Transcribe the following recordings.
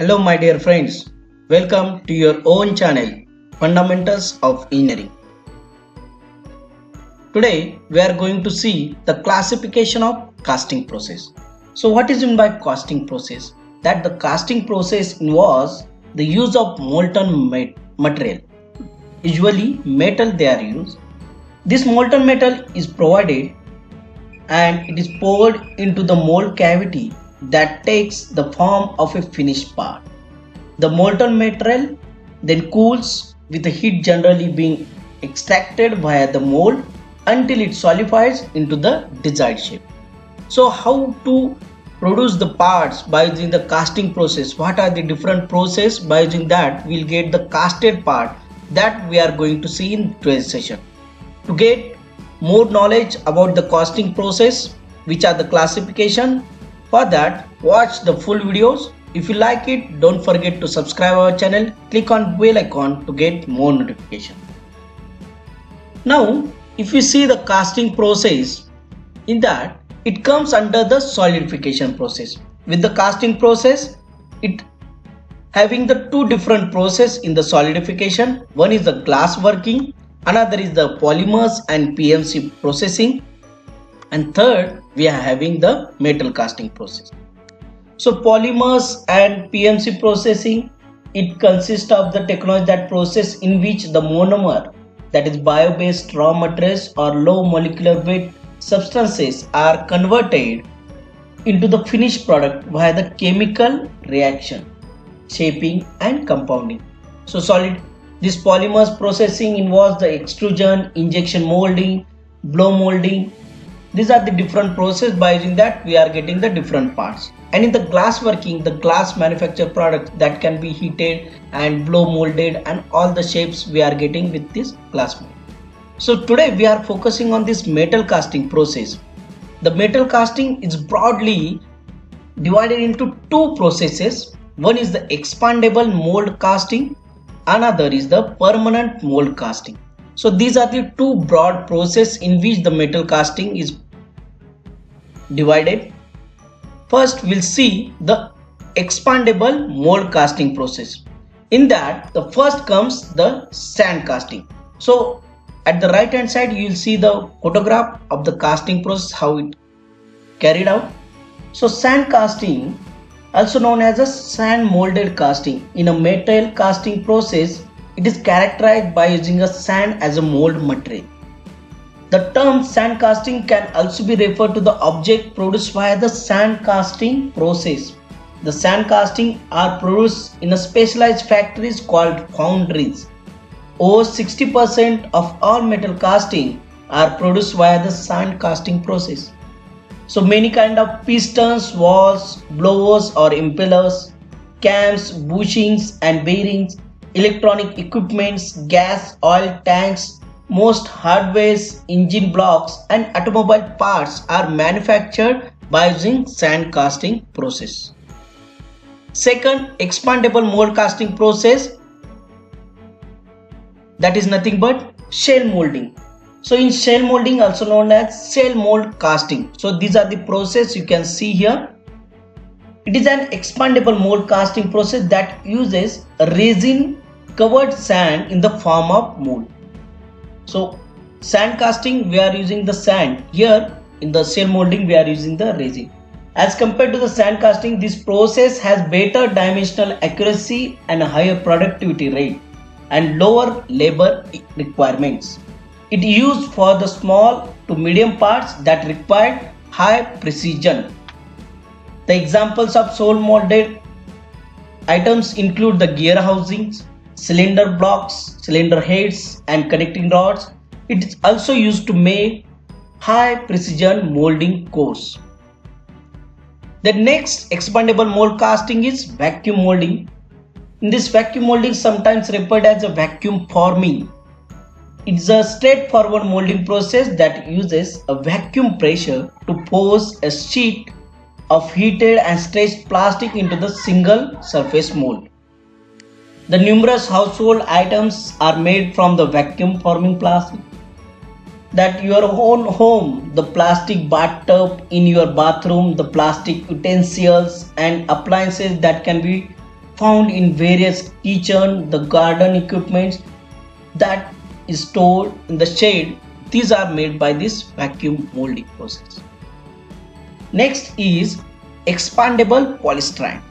Hello my dear friends, welcome to your own channel Fundamentals of Engineering. Today we are going to see the classification of casting process. So what is meant by casting process? That the casting process involves the use of molten material. Usually metal they are used. This molten metal is provided and it is poured into the mold cavity that takes the form of a finished part. The molten material then cools with the heat generally being extracted via the mold until it solidifies into the desired shape. So how to produce the parts by using the casting process? What are the different processes? By using that we will get the casted part that we are going to see in today's session. To get more knowledge about the casting process, which are the classification, for that, watch the full videos. If you like it, don't forget to subscribe our channel. Click on bell icon to get more notification. Now, if you see the casting process, in that it comes under the solidification process. With the casting process, it having the two different processes in the solidification. One is the glass working, another is the polymers and PMC processing. And third, we are having the metal casting process. So polymers and PMC processing, it consists of the technology that process in which the monomer, that is bio-based raw materials or low molecular weight substances, are converted into the finished product via the chemical reaction, shaping and compounding. So this polymers processing involves the extrusion, injection molding, blow molding. These are the different processes. By using that we are getting the different parts. And in the glass working, the glass manufactured products that can be heated and blow molded, and all the shapes we are getting with this glass mold. So today we are focusing on this metal casting process. The metal casting is broadly divided into two processes. One is the expandable mold casting, another is the permanent mold casting. So these are the two broad processes in which the metal casting is divided. First we'll see the expandable mold casting process. In that, the first comes the sand casting. So at the right hand side you'll see the photograph of the casting process, how it carried out. So sand casting, also known as a sand molded casting, in a metal casting process, it is characterized by using a sand as a mold material. The term sand casting can also be referred to the object produced via the sand casting process. The sand casting are produced in a specialized factories called foundries. Over 60% of all metal casting are produced via the sand casting process. So many kind of pistons, walls, blowers or impellers, cams, bushings and bearings, electronic equipments, gas, oil tanks, most hardwares, engine blocks and automobile parts are manufactured by using sand casting process. Second, expandable mold casting process, that is nothing but shell molding. So in shell molding, also known as shell mold casting. So these are the process you can see here. It is an expandable mold casting process that uses resin covered sand in the form of mold. So sand casting we are using the sand, here in the shell molding we are using the resin. As compared to the sand casting, this process has better dimensional accuracy and a higher productivity rate and lower labor requirements. It is used for the small to medium parts that require high precision. The examples of sand molded items include the gear housings, cylinder blocks, cylinder heads and connecting rods. It is also used to make high precision molding cores. The next expandable mold casting is vacuum molding. In this vacuum molding, sometimes referred as a vacuum forming, it is a straightforward molding process that uses a vacuum pressure to force a sheet of heated and stretched plastic into the single surface mold. The numerous household items are made from the vacuum forming plastic. That your own home, the plastic bathtub in your bathroom, the plastic utensils and appliances that can be found in various kitchen, the garden equipments that is stored in the shade. These are made by this vacuum molding process. Next is expandable polystyrene.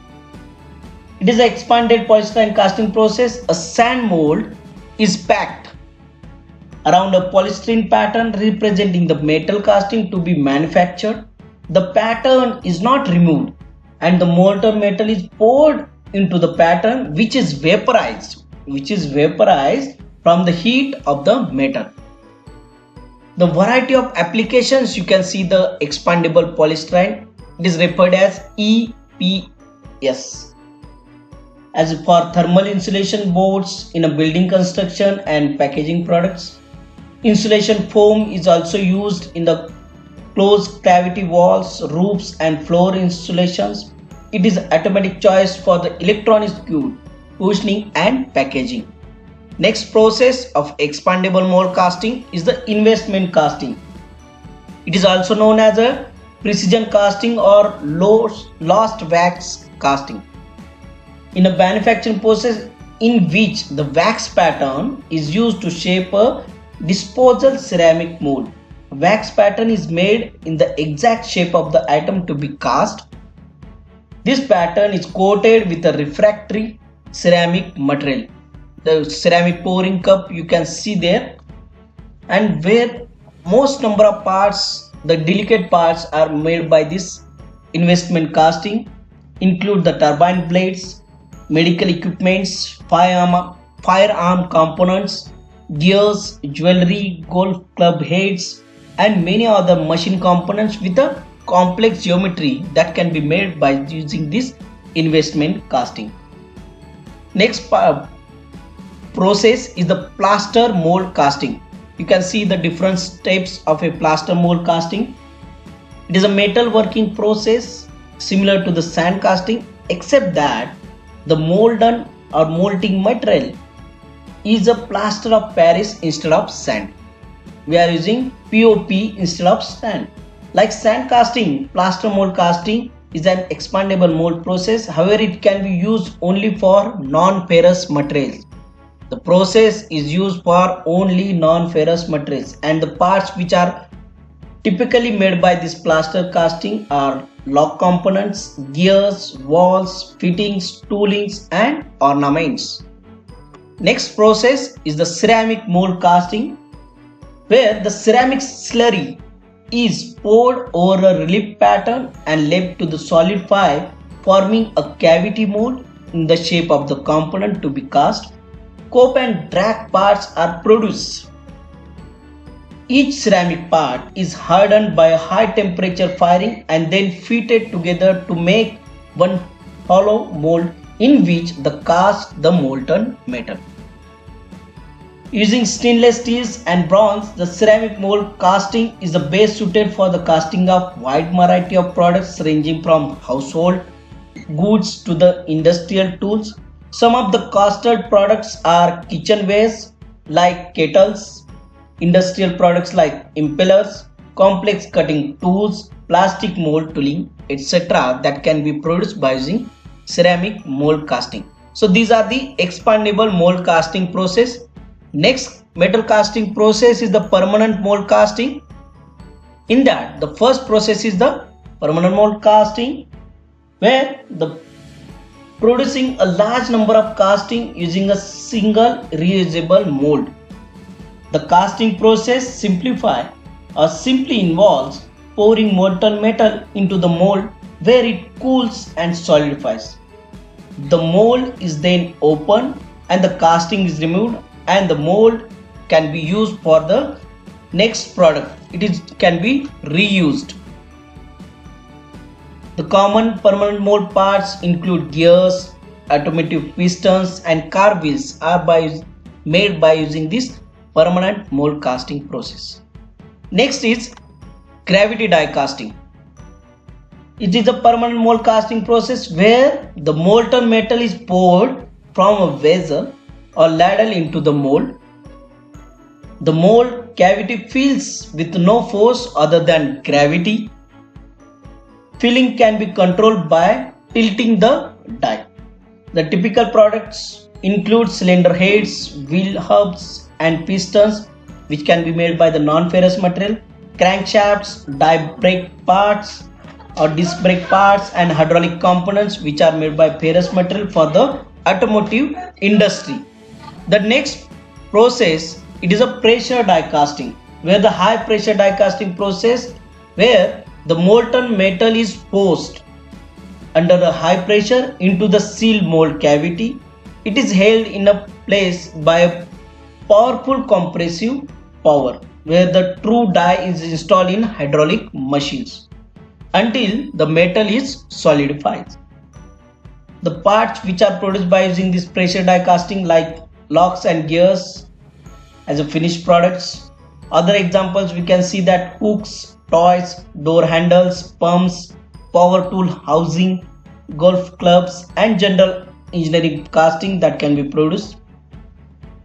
It is an expanded polystyrene casting process. A sand mold is packed around a polystyrene pattern representing the metal casting to be manufactured. The pattern is not removed and the molten metal is poured into the pattern, which is vaporized from the heat of the metal. The variety of applications, you can see the expandable polystyrene. It is referred as EPS. As for thermal insulation boards in a building construction and packaging products. Insulation foam is also used in the closed cavity walls, roofs and floor installations. It is automatic choice for the electronics good, cushioning and packaging. Next process of expandable mold casting is the investment casting. It is also known as a precision casting or lost wax casting. In a manufacturing process in which the wax pattern is used to shape a disposable ceramic mold. Wax pattern is made in the exact shape of the item to be cast. This pattern is coated with a refractory ceramic material. The ceramic pouring cup you can see there, and where most number of parts, the delicate parts, are made by this investment casting include the turbine blades, medical equipments, firearm components, gears, jewelry, golf club heads and many other machine components with a complex geometry that can be made by using this investment casting. Next process is the plaster mold casting. You can see the different steps of a plaster mold casting. It is a metal working process similar to the sand casting, except that the molten or molting material is a plaster of Paris instead of sand. We are using POP instead of sand. Like sand casting, plaster mold casting is an expandable mold process. However, it can be used only for non-ferrous materials. The process is used for only non-ferrous materials, and the parts which are typically made by this plaster casting are lock components, gears, walls, fittings, toolings and ornaments. Next process is the ceramic mold casting, where the ceramic slurry is poured over a relief pattern and left to solidify, forming a cavity mold in the shape of the component to be cast. Cope and drag parts are produced. Each ceramic part is hardened by a high temperature firing and then fitted together to make one hollow mold in which the cast the molten metal. Using stainless steels and bronze, the ceramic mold casting is the best suited for the casting of wide variety of products ranging from household goods to the industrial tools. Some of the casted products are kitchenwares like kettles, industrial products like impellers, complex cutting tools, plastic mold tooling, etc. that can be produced by using ceramic mold casting. So these are the expandable mold casting process. Next metal casting process is the permanent mold casting. In that, the first process is the permanent mold casting, where the producing a large number of casting using a single reusable mold. The casting process simply involves pouring molten metal into the mold, where it cools and solidifies. The mold is then opened and the casting is removed, and the mold can be used for the next product. It can be reused. The common permanent mold parts include gears, automotive pistons and car wheels are made by using this permanent mold casting process. Next is gravity die casting. It is a permanent mold casting process where the molten metal is poured from a vessel or ladle into the mold. The mold cavity fills with no force other than gravity. Filling can be controlled by tilting the die. The typical products include cylinder heads, wheel hubs and pistons, which can be made by the non-ferrous material, crankshafts, dive brake parts or disc brake parts, and hydraulic components, which are made by ferrous material for the automotive industry. The next process, it is a pressure die casting, where the high pressure die casting process, where the molten metal is forced under the high pressure into the seal mold cavity. It is held in a place by a powerful compressive power, where the true die is installed in hydraulic machines until the metal is solidified. The parts which are produced by using this pressure die casting, like locks and gears as a finished products. Other examples we can see that hooks, toys, door handles, pumps, power tool housing, golf clubs and general engineering casting that can be produced.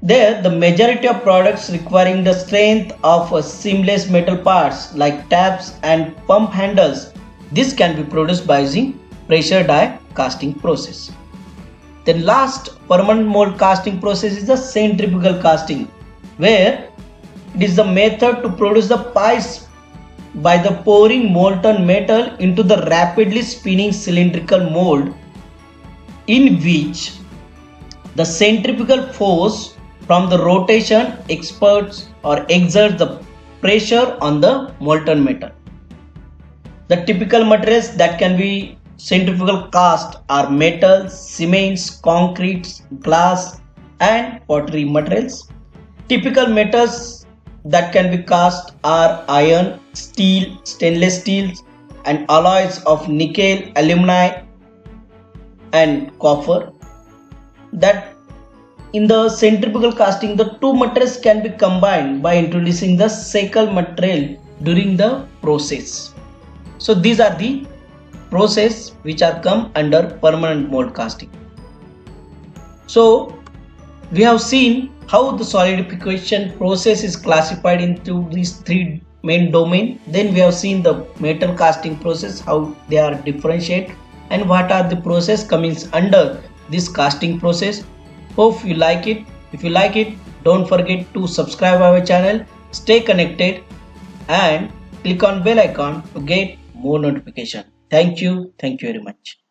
There, the majority of products requiring the strength of a seamless metal parts like taps and pump handles, this can be produced by using pressure die casting process. Then last permanent mold casting process is the centrifugal casting, where it is the method to produce the pies by the pouring molten metal into the rapidly spinning cylindrical mold, in which the centrifugal force from the rotation exerts the pressure on the molten metal. The typical materials that can be centrifugal cast are metals, cements, concretes, glass and pottery materials. Typical metals that can be cast are iron, steel, stainless steel and alloys of nickel, alumina and copper. That in the centrifugal casting, the two materials can be combined by introducing the second material during the process. So these are the process which are come under permanent mold casting. So we have seen how the solidification process is classified into these three main domain. Then we have seen the metal casting process, how they are differentiated and what are the process coming under this casting process. Hope you like it. If you like it, don't forget to subscribe our channel, stay connected and click on bell icon to get more notification. Thank you. Thank you very much.